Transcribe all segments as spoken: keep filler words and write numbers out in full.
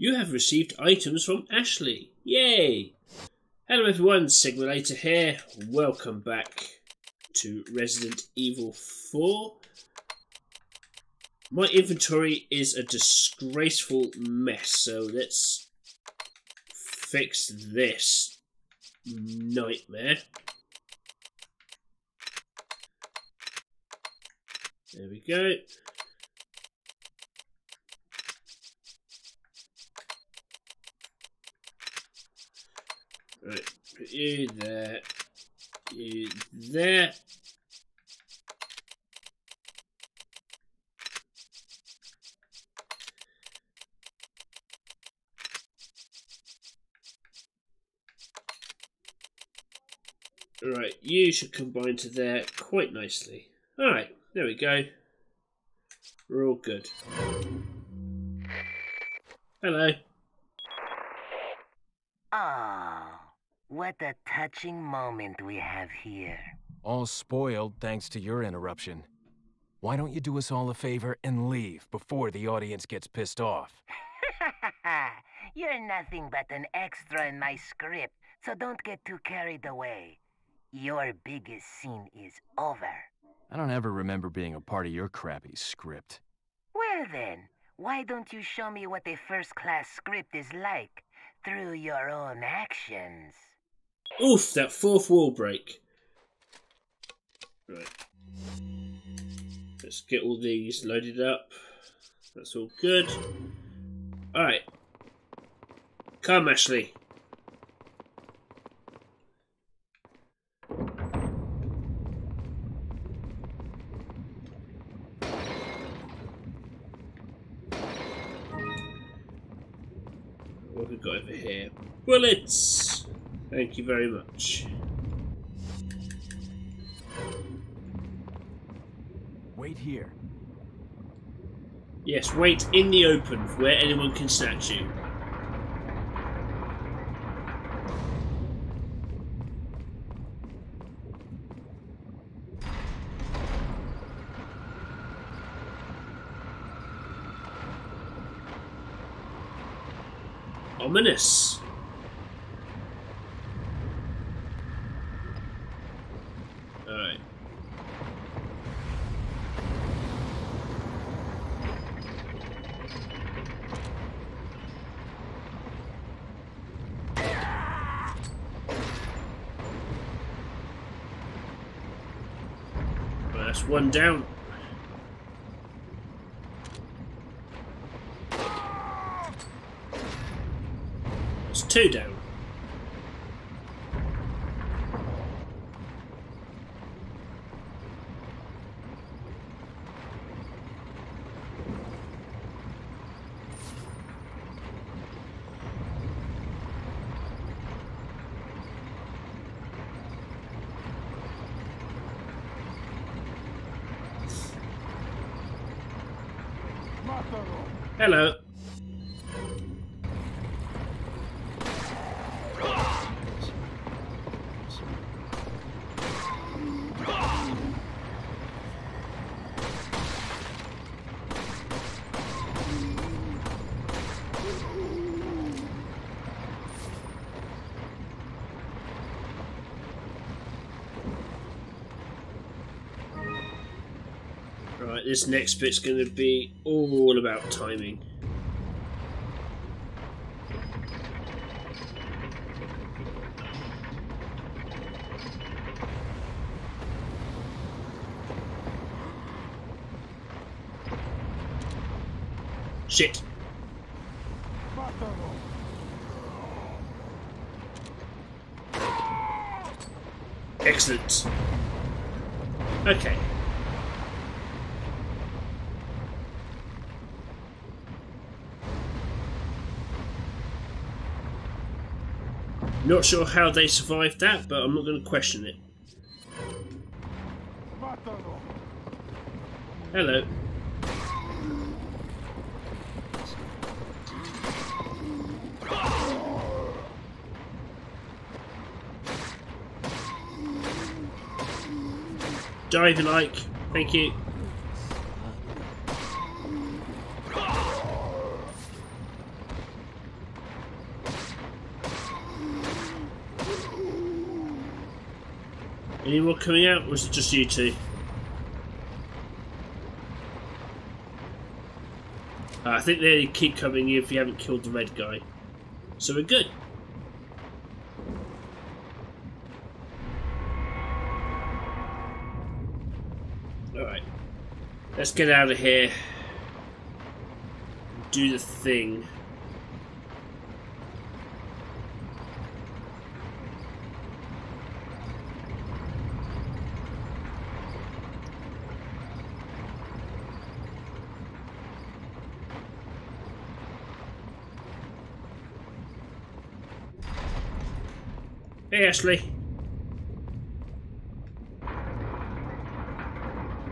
You have received items from Ashley. Yay! Hello everyone, Sigma Later here. Welcome back to Resident Evil four. My inventory is a disgraceful mess, so let's fix this nightmare. There we go. Right, put you there, you there. Right, you should combine to there quite nicely. Alright, there we go. We're all good. Hello. Ah, what a touching moment we have here. All spoiled thanks to your interruption. Why don't you do us all a favor and leave before the audience gets pissed off? You're nothing but an extra in my script, so don't get too carried away. Your biggest scene is over. I don't ever remember being a part of your crappy script. Well then, why don't you show me what a first-class script is like through your own actions? Oof, that fourth wall break. Right. Let's get all these loaded up. That's all good. Alright. Come, Ashley. Got over here. Bullets! Thank you very much. Wait here. Yes, wait in the open where anyone can snatch you. Ominous. All right. Well, that's one down. Two down. Hello. This next bit's going to be all about timing. Shit. Excellent. Okay. Not sure how they survived that, but I'm not going to question it. Hello. Diving like, thank you. Anyone coming out, or is it just you two? Uh, I think they keep coming if you haven't killed the red guy. So we're good. Alright. Let's get out of here. Do the thing. Hey, Ashley.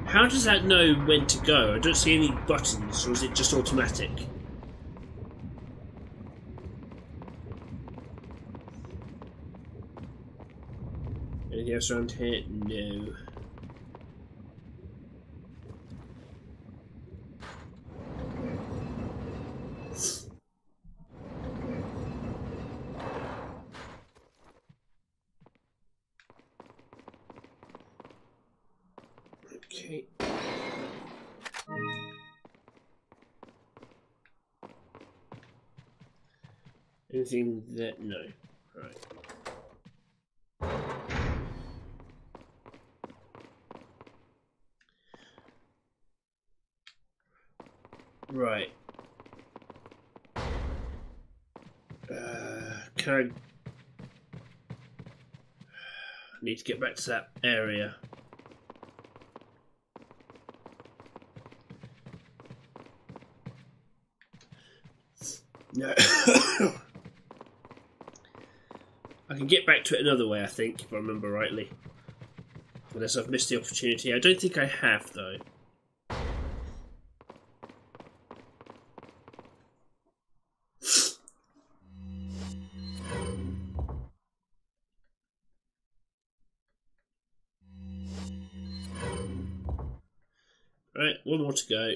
How does that know when to go? I don't see any buttons, or is it just automatic? Anything else around here? No. Anything that no, right. Right. Uh, can I? I need to get back to that area. No. I can get back to it another way, I think, if I remember rightly. Unless I've missed the opportunity. I don't think I have, though. Right, one more to go.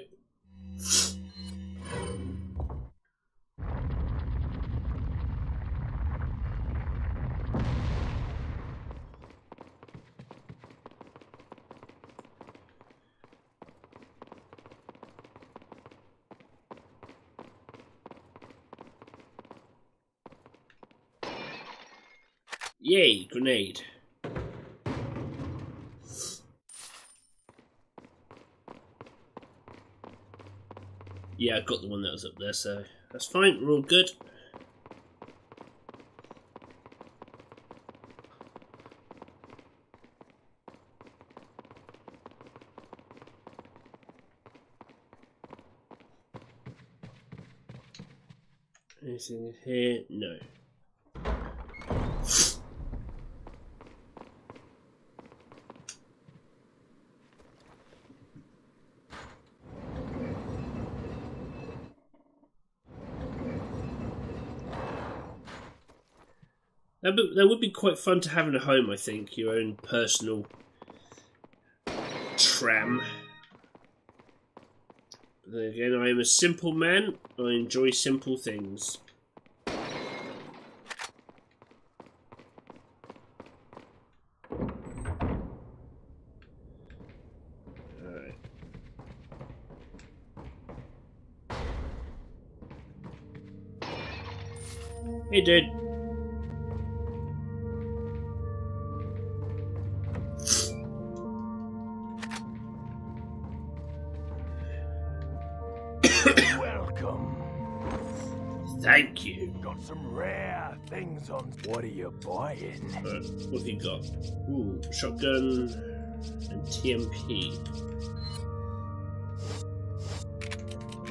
Yay, grenade. Yeah, I got the one that was up there, so that's fine, we're all good. Anything here? No. That would be quite fun to have in a home, I think. Your own personal tram. But then again, I am a simple man. I enjoy simple things. Alright. Hey, dude. Some rare things on. What are you buying? Right, what have you got? Ooh, shotgun and T M P.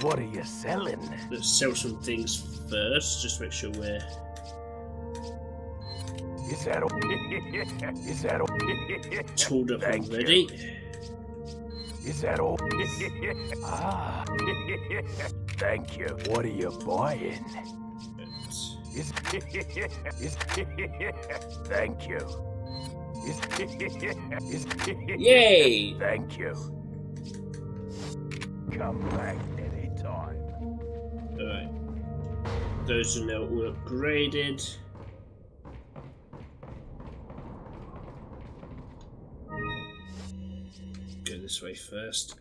What are you selling? Let's sell some things first, just make sure we're. Is that all? Is that all? Tooled up Thank already. You. Is that all? Ah. Thank you. What are you buying? Thank you. Yay! Thank you. Come back anytime. Alright. Those are now all upgraded. this way first.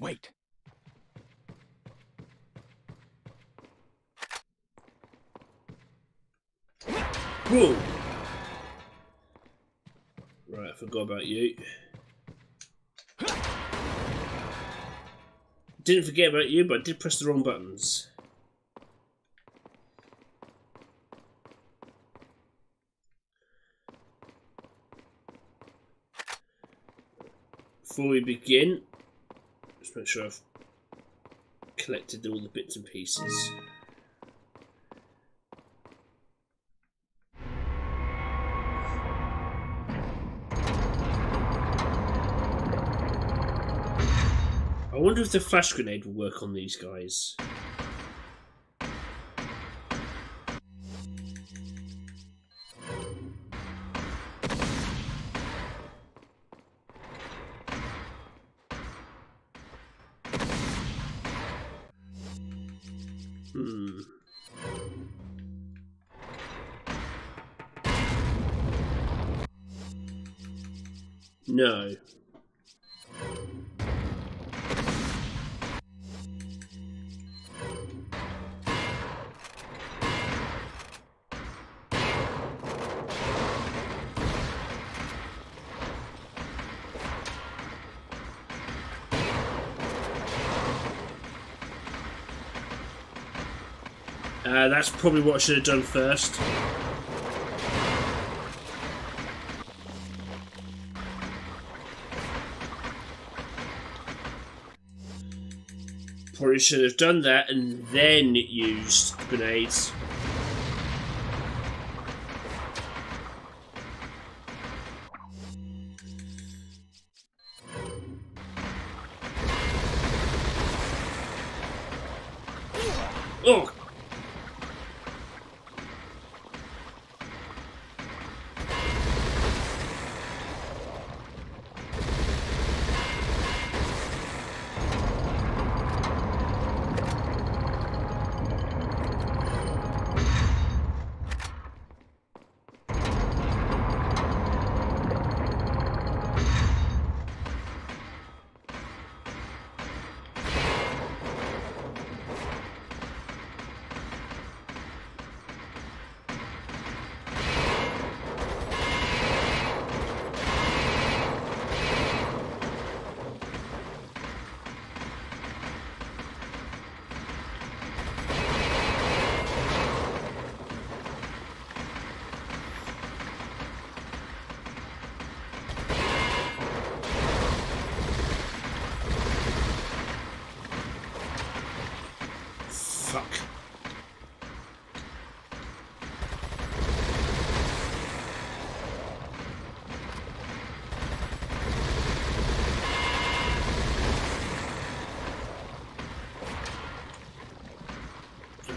Wait. Whoa. Right, I forgot about you. Didn't forget about you, but I did press the wrong buttons. Before we begin, just make sure I've collected all the bits and pieces. I wonder if the flash grenade will work on these guys. Hmm. No. Uh, that's probably what I should have done first. Probably should have done that and then used grenades. Oh!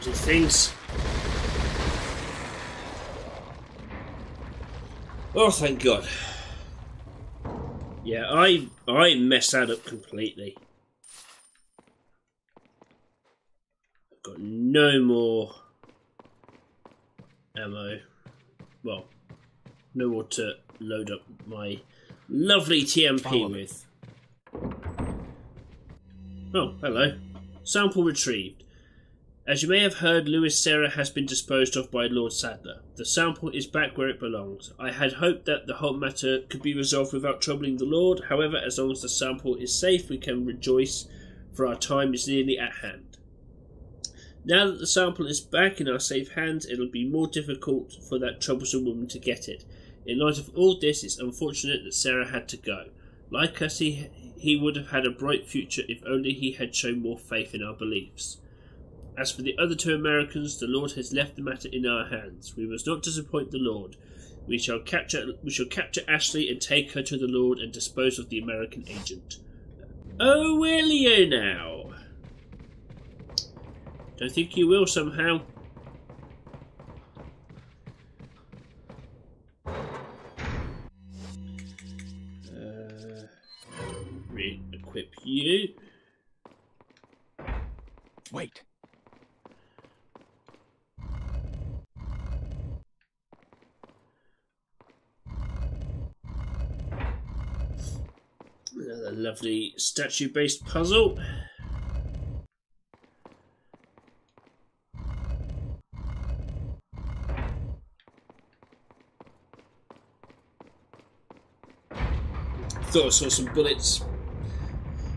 Things. Oh, thank God. Yeah, I I messed that up completely. I've got no more ammo. Well, no more to load up my lovely T M P with. Oh, hello. Sample retrieved. As you may have heard, Luis Sera has been disposed of by Lord Sadler. The sample is back where it belongs. I had hoped that the whole matter could be resolved without troubling the Lord. However, as long as the sample is safe, we can rejoice, for our time is nearly at hand. Now that the sample is back in our safe hands, it'll be more difficult for that troublesome woman to get it. In light of all this, it's unfortunate that Sera had to go. Like us, he, he would have had a bright future if only he had shown more faith in our beliefs. As for the other two Americans, the Lord has left the matter in our hands. We must not disappoint the Lord. We shall capture we shall capture Ashley and take her to the Lord and dispose of the American agent. Oh, will you now? Don't think you will somehow. Yeah. Wait. Another lovely statue-based puzzle. Thought I saw some bullets.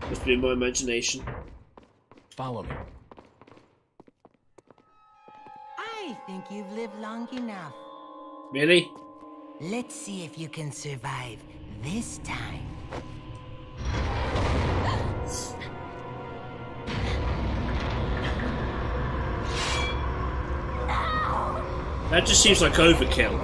Must be in my imagination. Follow me. I think you've lived long enough. Really? Let's see if you can survive this time. That just seems like overkill.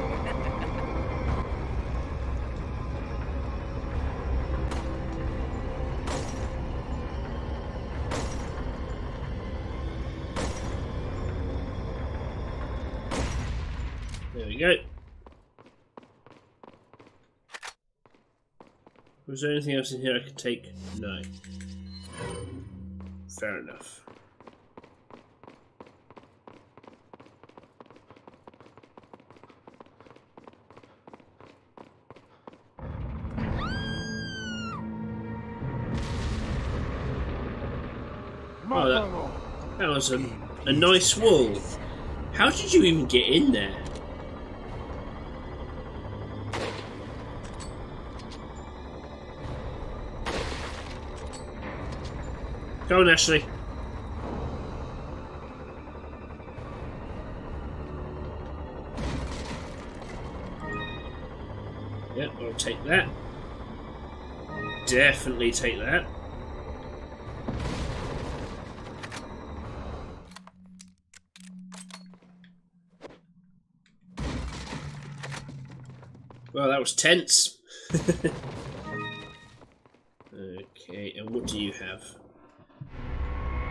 There we go. Was there anything else in here I could take? No. Fair enough. Oh, that, that was a, a nice wall. How did you even get in there? Go on, Ashley. Yep, I'll take that. Definitely take that. Well, that was tense. Okay, and what do you have?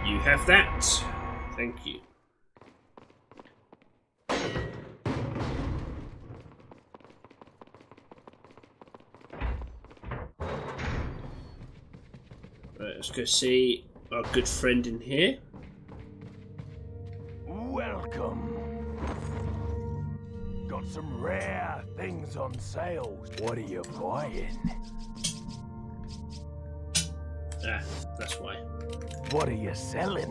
You have that. Thank you. Right, let's go see our good friend in here. Welcome. Got some rare things on sale. What are you buying? Ah, that's why. What are you selling?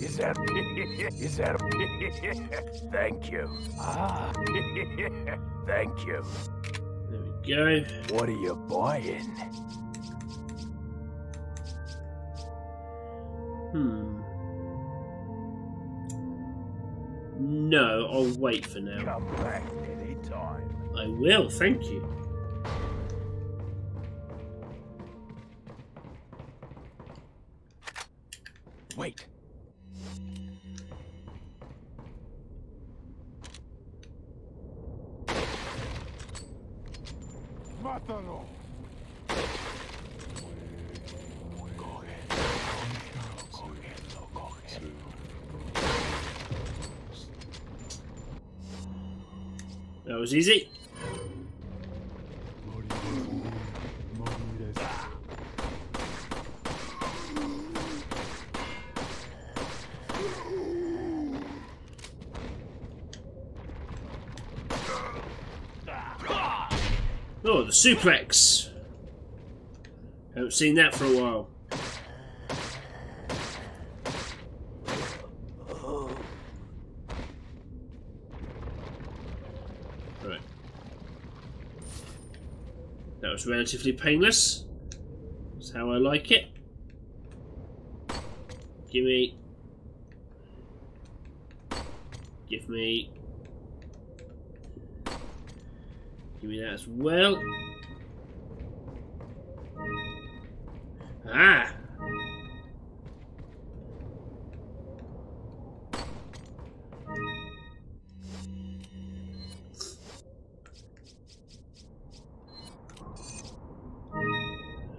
Is that... Is that... Thank you. Ah. Thank you. There we go. What are you buying? Hmm. No, I'll wait for now. Come back any time. I will, thank you. Wait. Matalo. That was easy. Oh, the suplex. Haven't seen that for a while. Right. That was relatively painless. That's how I like it. Give me. Give me. Give me that as well. Ah!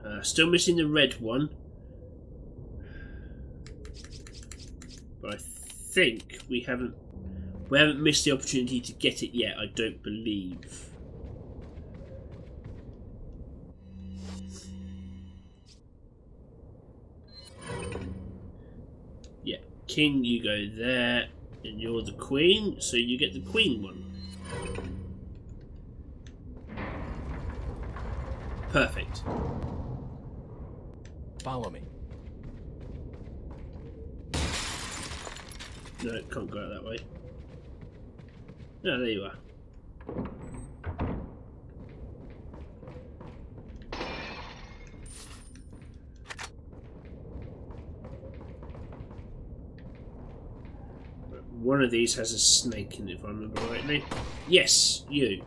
Uh, still missing the red one. But I think we haven't we haven't missed the opportunity to get it yet, I don't believe. king, you go there, and you're the queen, so you get the queen one. Perfect. Follow me. No, can't go out that way. No, there you are. One of these has a snake in it, if I remember rightly. Yes, you.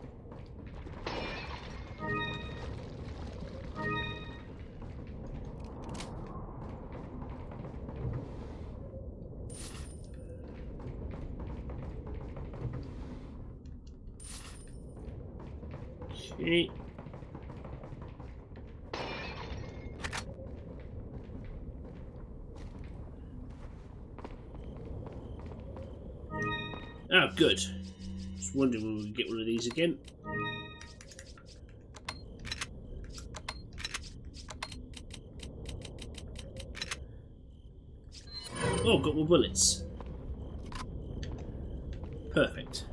Okay. Oh, good. Just wondering when we would get one of these again. Oh, got more bullets. Perfect.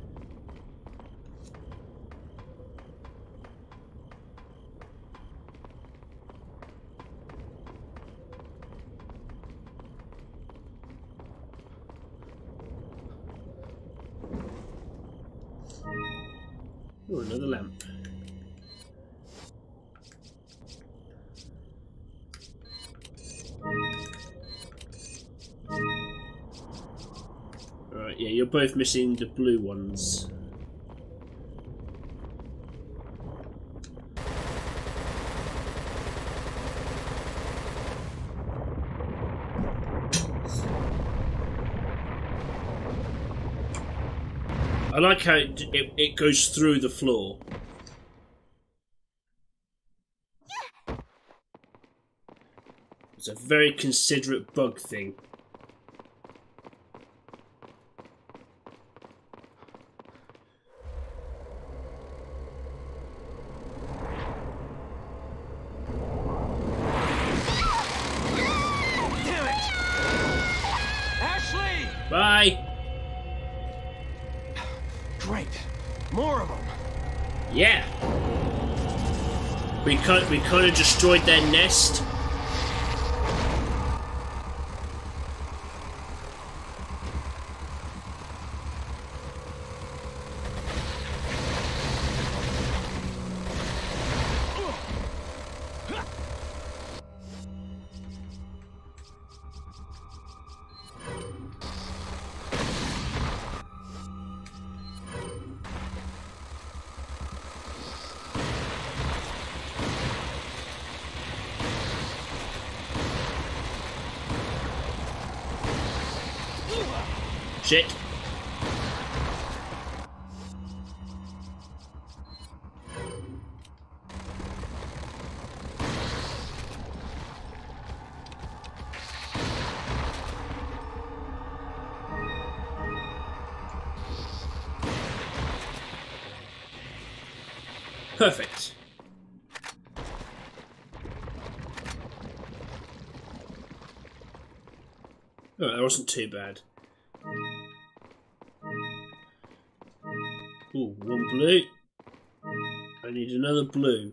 Ooh, another lamp. Right, yeah, you're both missing the blue ones. I like how it, it, it goes through the floor. Yeah. It's a very considerate bug thing. Damn it! Ashley! Bye! Great. More of them. Yeah. We could we could have destroyed their nest. Shit. Perfect. Oh, that wasn't too bad. Ooh, one blue. I need another blue.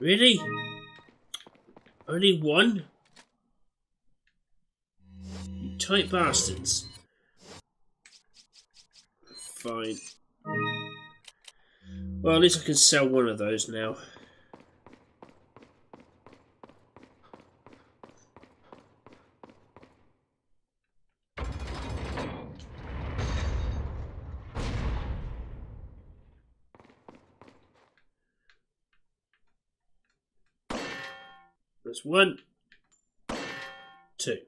Really? Only one? You tight bastards. Fine. Well, at least I can sell one of those now. That's one, two.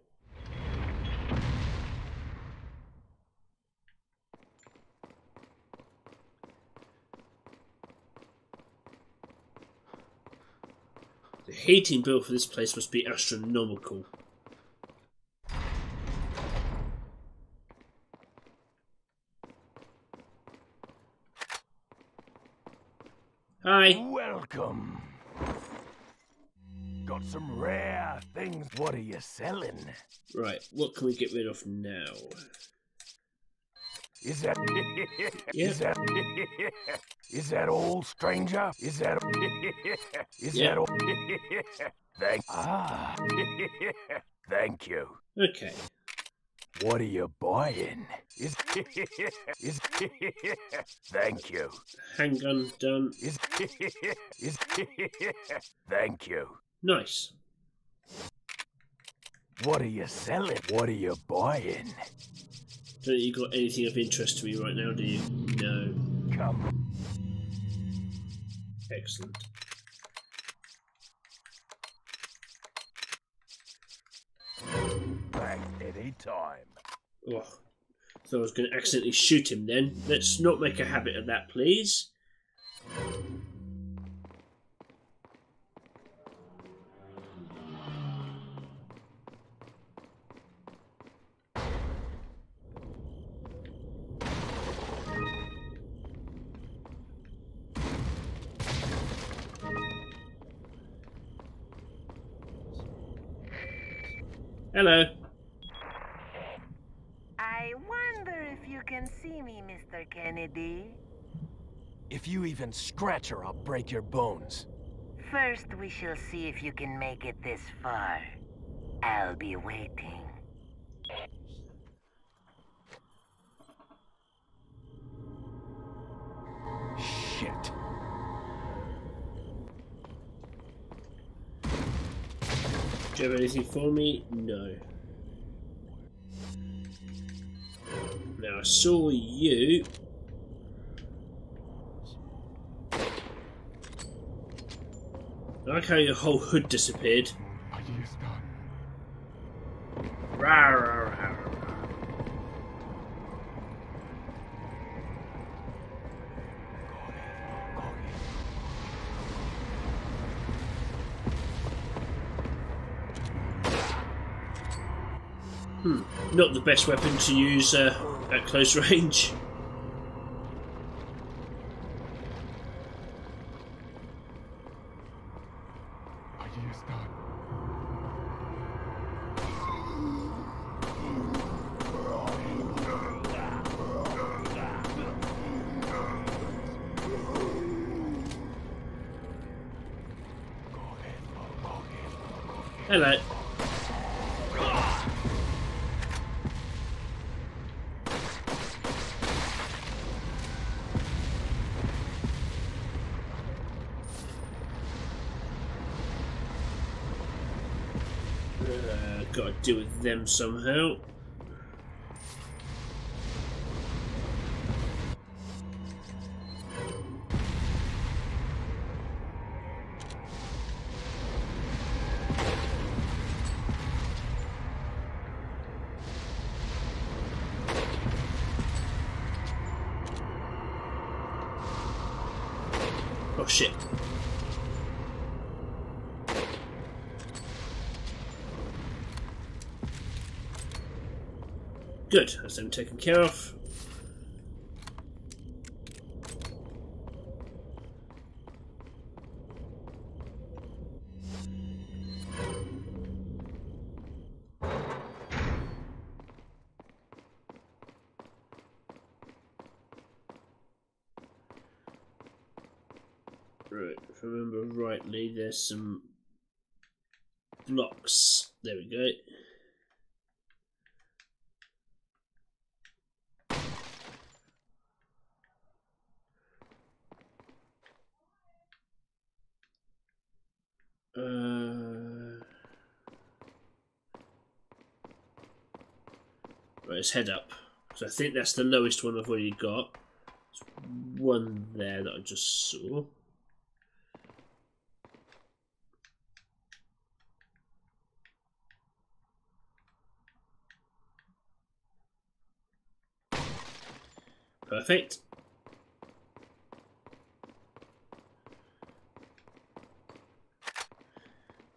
The heating bill for this place must be astronomical. Hi. Welcome. got some rare things. What are you selling? Right, what can we get rid of now? Is that... yeah. Is that... Is that old, stranger? Is that... Is yeah. that old... Thank... Ah. Thank you. Okay. What are you buying? Is... Is... Thank you. Handgun done. Is... Is... Thank you. Nice. What are you selling? What are you buying? Don't you got anything of interest to me right now, do you? No. Come. Excellent. Back any time. Oh, so I was going to accidentally shoot him then. Let's not make a habit of that, please. Hello. I wonder if you can see me, Mister Kennedy. If you even scratch her, I'll break your bones. First, we shall see if you can make it this far. I'll be waiting. Shit. Do you have anything for me? No. Now I saw you. I like how your whole hood disappeared. Rah, rah, rah. Hmm, not the best weapon to use uh, at close range. Hello. Deal with them somehow. Oh shit. Good, that's them taken care of. Right, if I remember rightly, there's some blocks. There we go. Head up. So I think that's the lowest one I've already got. There's one there that I just saw. Perfect.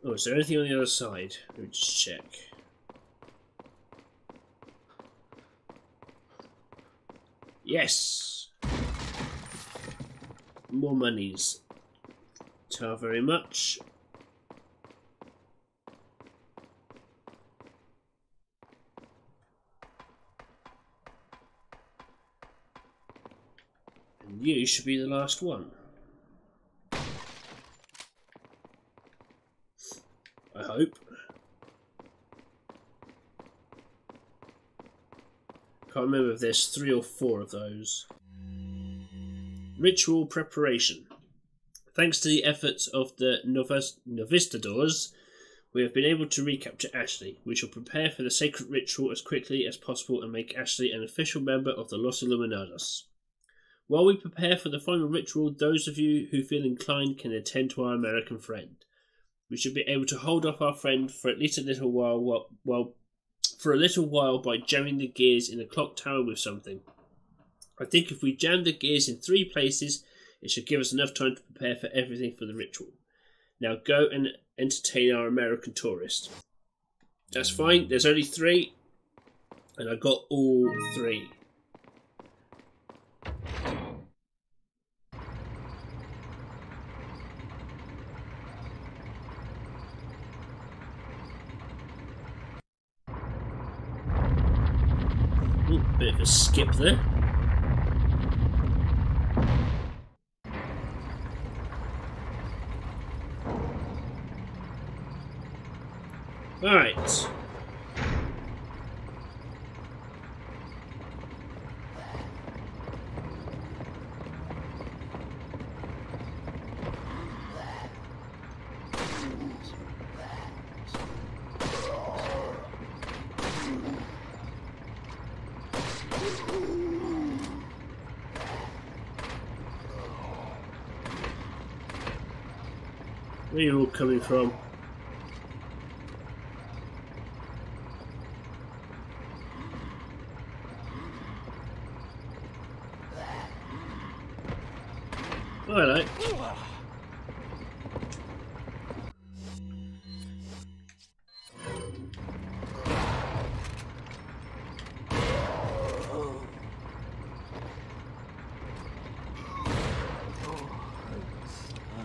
Oh, is there anything on the other side? Let me just check. Yes! More monies. Tar very much. and you should be the last one. I hope. Can't remember if there's three or four of those. Ritual preparation. Thanks to the efforts of the novistadors, we have been able to recapture Ashley. We shall prepare for the sacred ritual as quickly as possible and make Ashley an official member of the Los Illuminados. While we prepare for the final ritual, those of you who feel inclined can attend to our American friend. We should be able to hold off our friend for at least a little while, while, while for a little while by jamming the gears in the clock tower with something. I think if we jam the gears in three places, it should give us enough time to prepare for everything for the ritual. Now go and entertain our American tourist. That's fine, there's only three, and I got all three. Ooh, bit of a skip there. Alright. Where are you all coming from?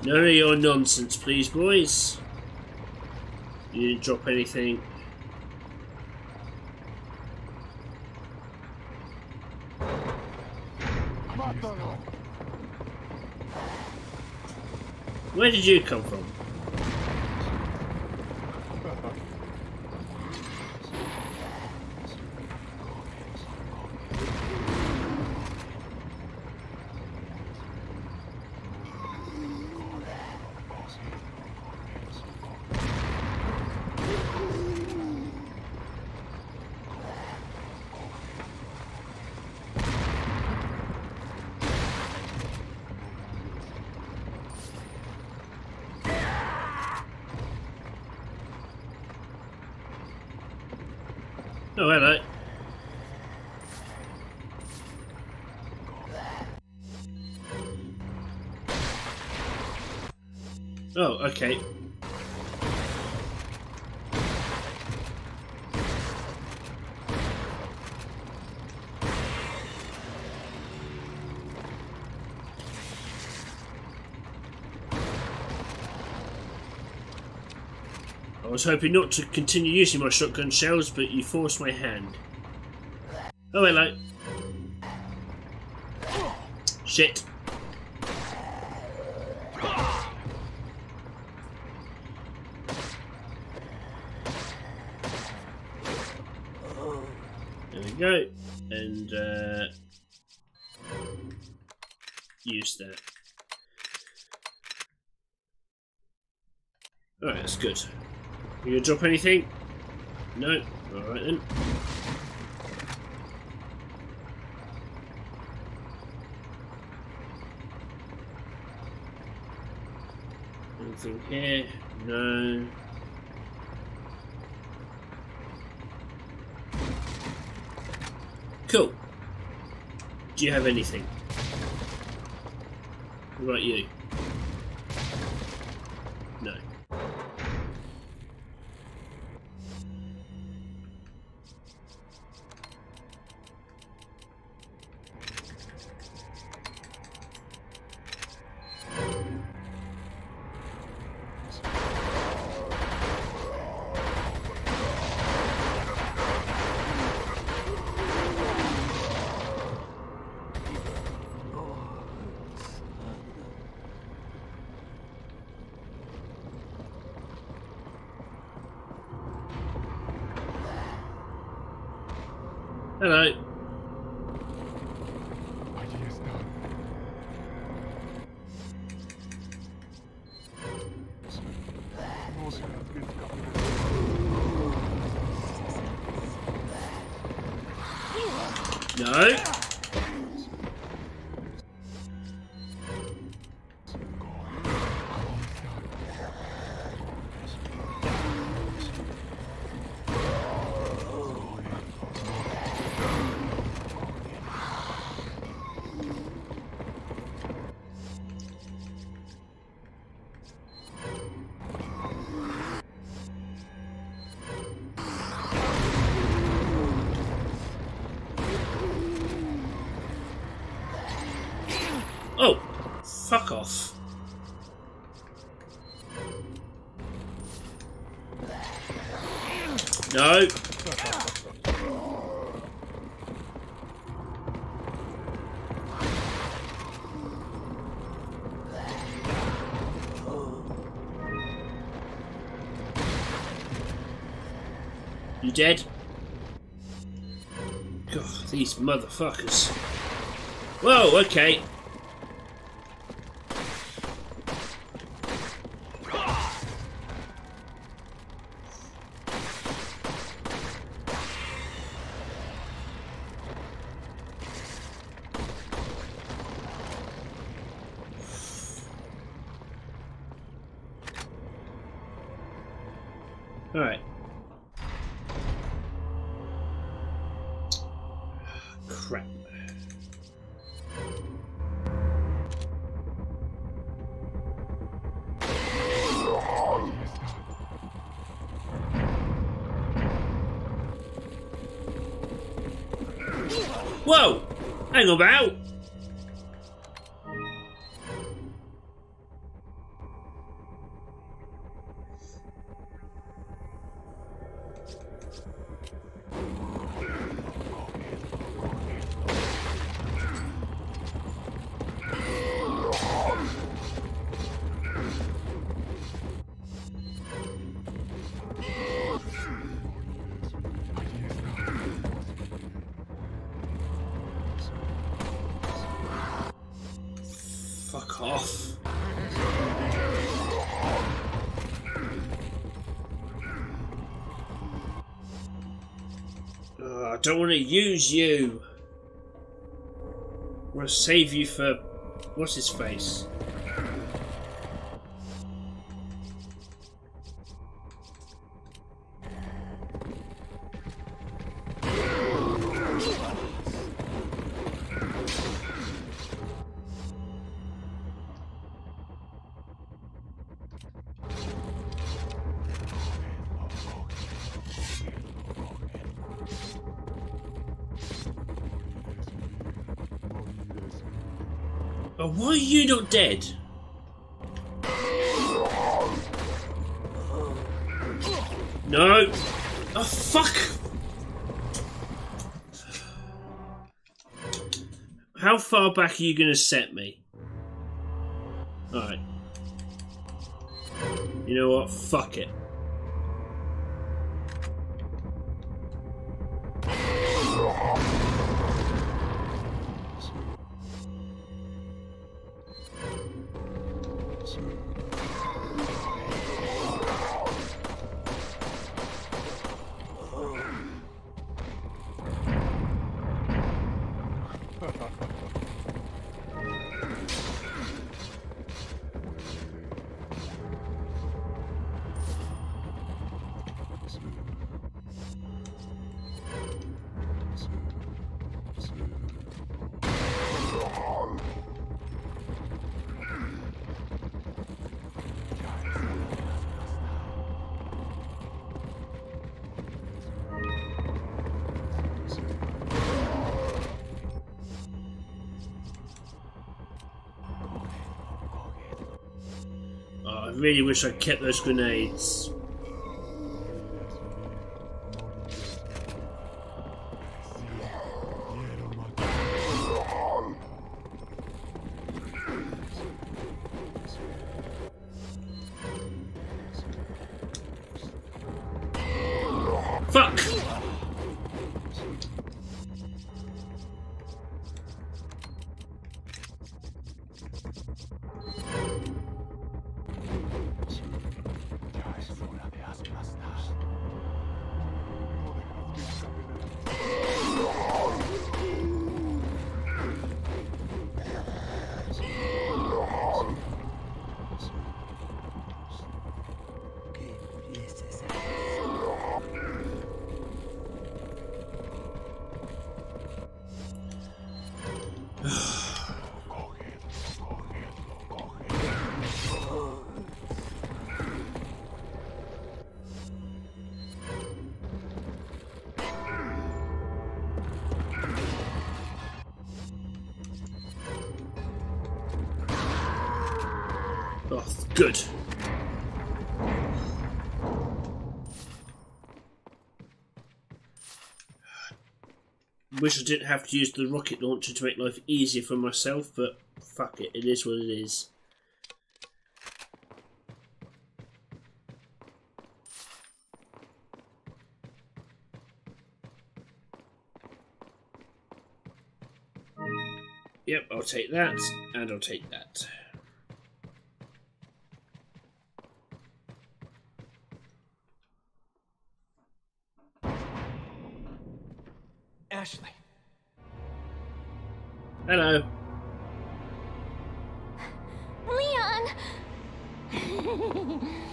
None of your nonsense, please, boys. You didn't drop anything. Where did you come from? Oh, hello. Oh, okay. I was hoping not to continue using my shotgun shells, but you forced my hand. Oh, hello. Shit. There we go. And, uh... use that. Alright, that's good. You gonna drop anything? No? Alright then. Anything here? No. Cool. Do you have anything? What about you? No. Hello. Allí está. No. Fuck off. No. You dead? God, these motherfuckers. Whoa, okay. Whoa! Hang about! Don't want to use you. I want to save you for what's his face. Why are you not dead? No! Oh, fuck! How far back are you gonna set me? Alright. You know what? Fuck it. I really wish I kept those grenades. Fuck! Oh, good. Wish I didn't have to use the rocket launcher to make life easier for myself, but fuck it, it is what it is. Yep, I'll take that, and I'll take that. Ashley. Hello. Leon!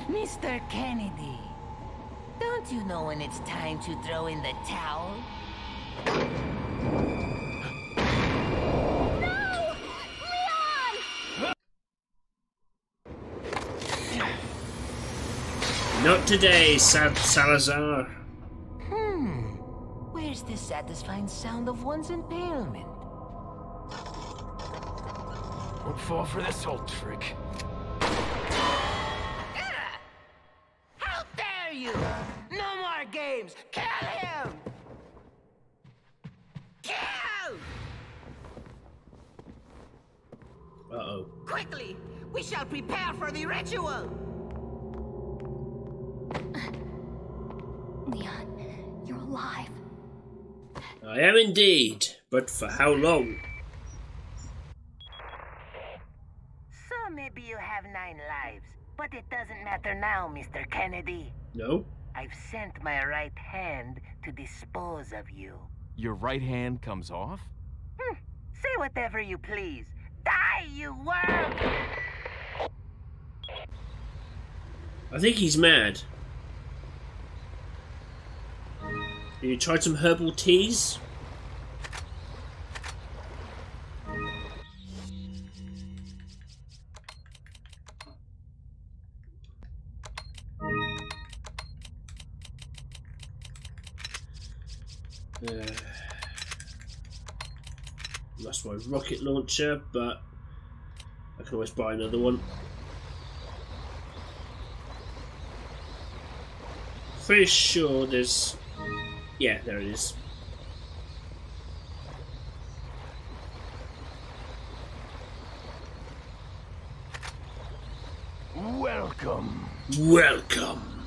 Mister Kennedy, don't you know when it's time to throw in the towel? Not today, Sad Salazar. Hmm. Where's the satisfying sound of one's impalement? Don't fall for this old trick. Ah! How dare you! No more games! Kill him! Kill! Uh-oh. Quickly! We shall prepare for the ritual! Leon, you're alive. I am indeed, but for how long? So maybe you have nine lives, but it doesn't matter now, Mister Kennedy. No? I've sent my right hand to dispose of you. Your right hand comes off? Hmm. Say whatever you please. Die, you worm! I think he's mad. You tried some herbal teas? Uh, that's my rocket launcher, but I can always buy another one. Pretty sure there's... Yeah, there it is. Welcome. Welcome.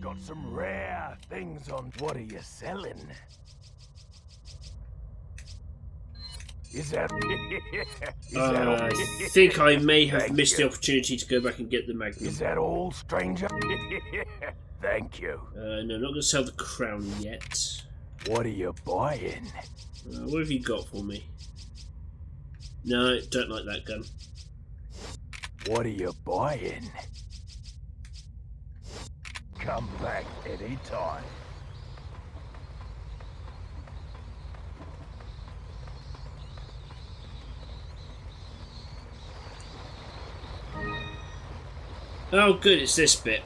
Got some rare things on. What are you selling? Is that? Is uh, that all? I think I may have Thank missed you. the opportunity to go back and get the magnum. Is that all, stranger? Thank you. Uh, no, I'm not going to sell the crown yet. What are you buying? Uh, what have you got for me? No, don't like that gun. What are you buying? Come back any time. Oh, good, it's this bit.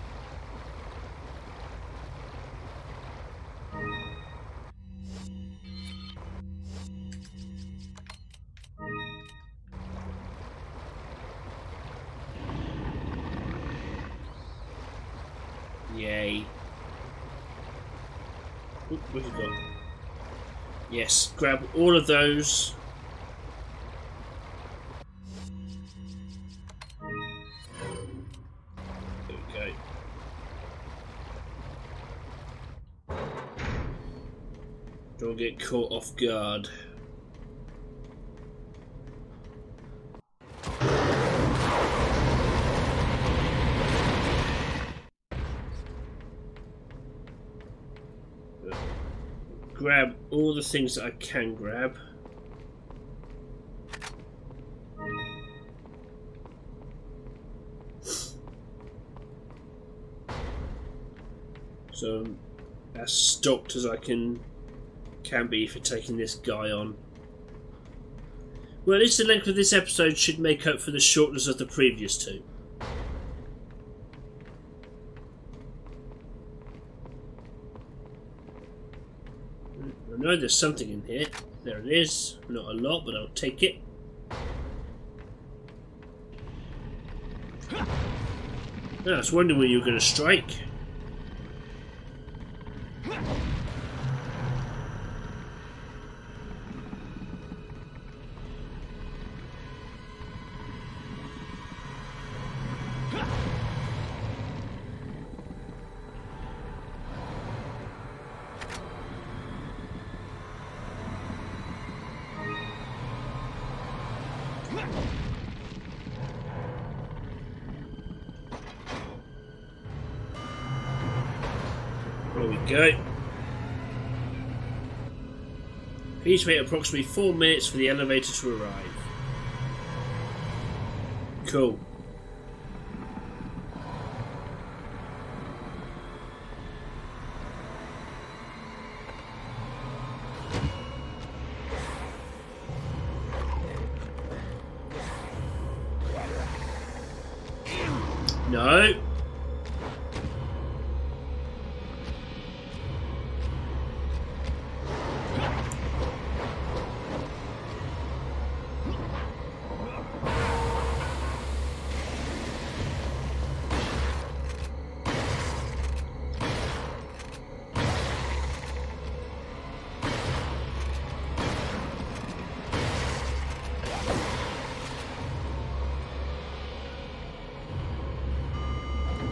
Yay. Oop, what have you got? Yes, grab all of those. There we go. Don't get caught off guard. Grab all the things that I can grab. So I'm as stocked as I can can be for taking this guy on. Well, at least the length of this episode should make up for the shortness of the previous two. I know there's something in here. There it is. Not a lot, but I'll take it. I was wondering where you were going to strike. Go. Please wait approximately four minutes for the elevator to arrive. Cool. No.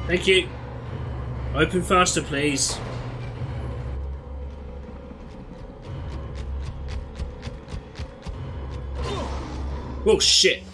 Thank you. Open faster, please. Oh shit.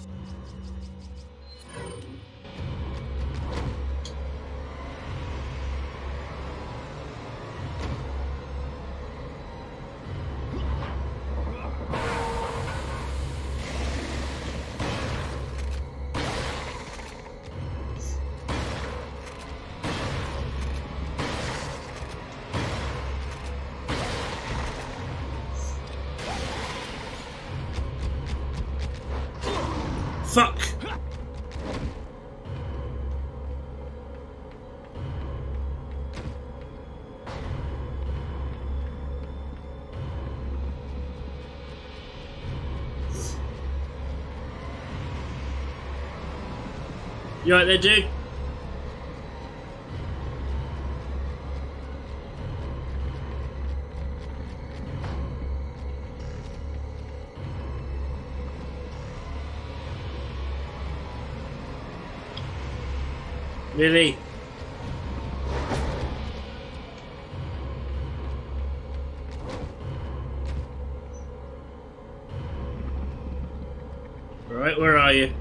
Fuck! You right there, dude? Really? Right, where are you?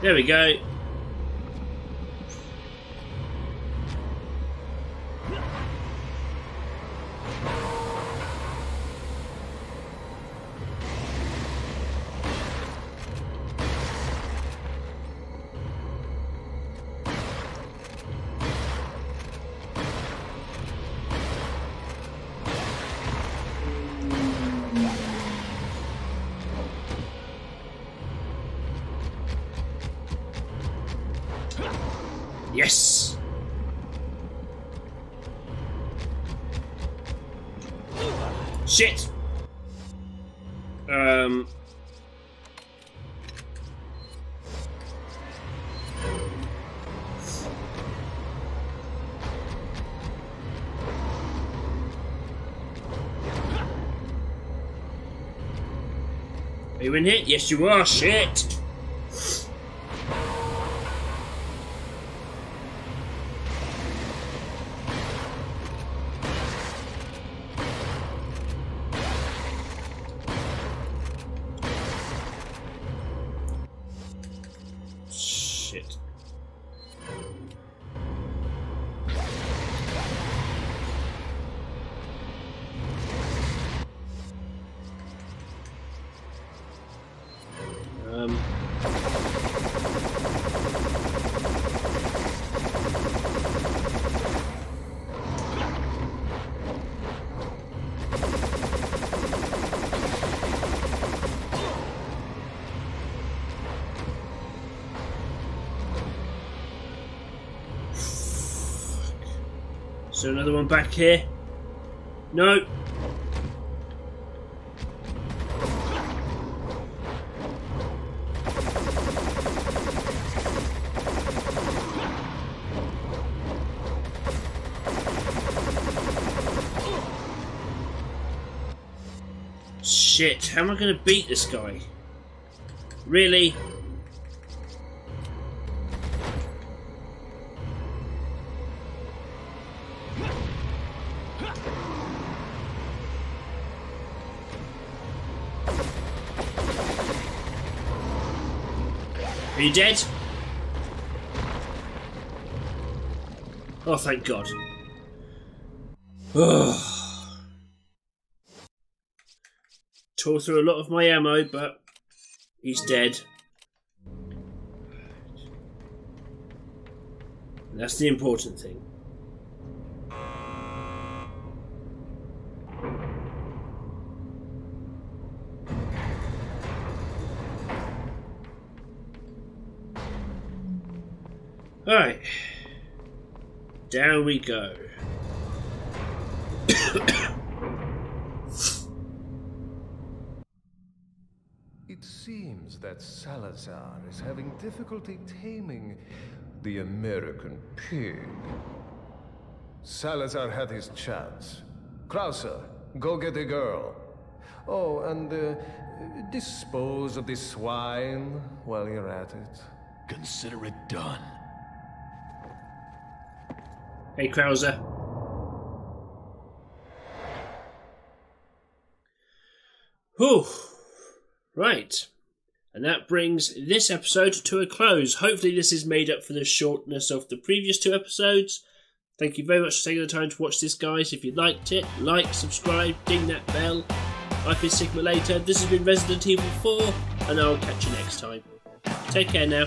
There we go. Yes! Shit! Um... Are you in here? Yes you are, shit! So another one back here. No. Shit, how am I going to beat this guy? Really? Are you dead? Oh, thank God. Oh. Tore through a lot of my ammo, but he's dead. And that's the important thing. Alright. Down we go. It seems that Salazar is having difficulty taming the American pig. Salazar had his chance. Krauser, go get the girl. Oh, and uh, dispose of the swine while you're at it. Consider it done. Hey, Krauser. Whew. Right. And that brings this episode to a close. Hopefully this is made up for the shortness of the previous two episodes. Thank you very much for taking the time to watch this, guys. If you liked it, like, subscribe, ding that bell. I've been Sigma Later. This has been Resident Evil four, and I'll catch you next time. Take care now.